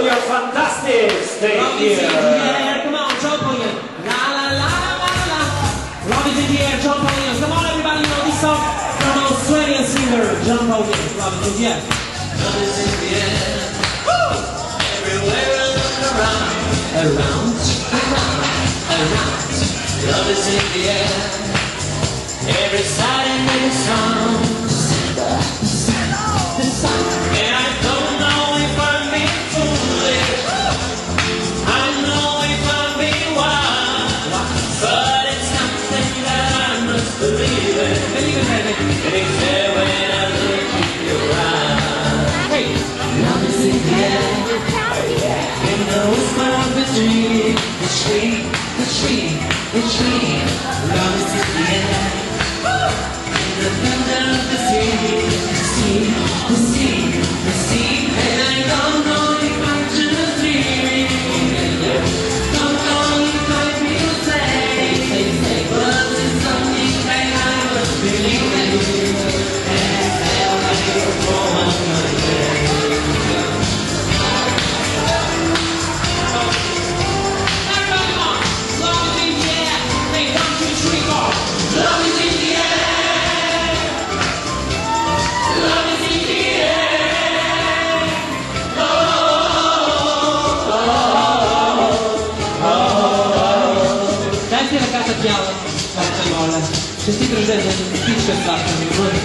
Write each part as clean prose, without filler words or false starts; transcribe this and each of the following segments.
Hallelujah, fantastic. Thank you. Come on, John Paul Young. La la la la la. Love it in the air, John Paul Young. Come on, everybody, know this song from Australian singer John Paul Young. Love it in the air. Love it in the air. Woo! Everywhere I look around, around, around, around. Love is in the air. Every side and every sound. And I don't know if I'm being foolish, I know if I'm being wild, but it's something that I must believe in. And it's there when I look in your eyes. Hey, love is in the air. In the whisper of the tree, the tree, the tree, the tree. Love is in the air. In the thunder of the sea, the sea. The sea, and I don't know if I'm just dreaming. Don't know if I feel safe, but it's something that I must believe in. And I'll make it for my life. Everybody on, love is in the air. Hey, 1, 2, 3, go. Love is in the air. Sentite il genere di un piccio e basta, mi ricordo.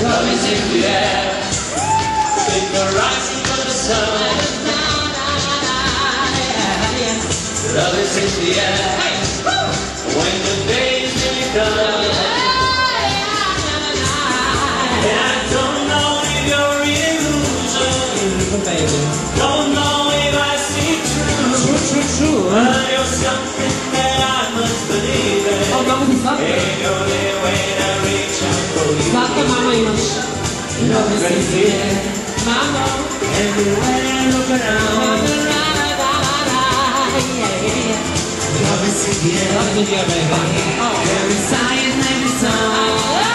Love is in the air, in the rising of the sun. Love is in the air, when the day is really done. And I don't know if you're illusion, don't know if I see true, but you're something that I must believe. Ain't only when I reach out for you. Love is in the air. Everywhere I look around. Love is in the air. Every sigh and every sound. And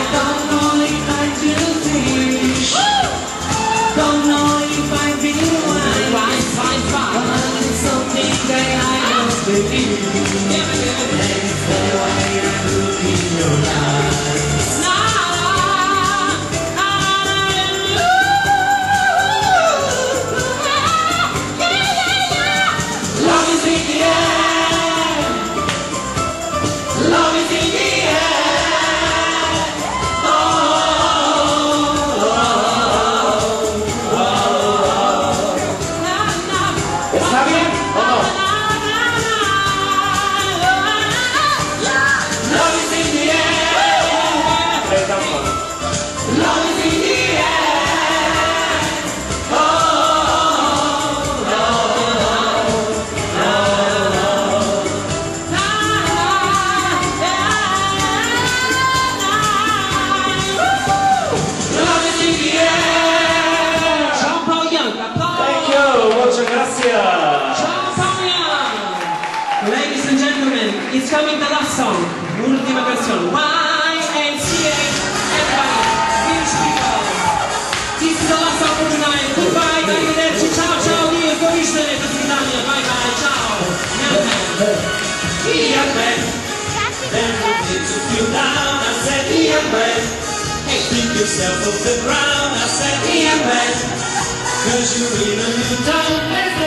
I don't know if I feel fish. Don't know if I feel wine. But it's something that I and it's the way I look in your eyes. Love is in the air. Love is in the air. Oh. It's happening? Oh. Ladies and gentlemen, it's coming the last song, l'ultima canzone. YMCA, everybody, huge people. This is the last song for tonight. Goodbye, arrivederci, ciao, ciao, Dio, conoscere tutti in Italia, bye bye, ciao. Dear man, then it took you down, I said, dear man, pick yourself off the ground, I said, dear man, cause you're in a new town.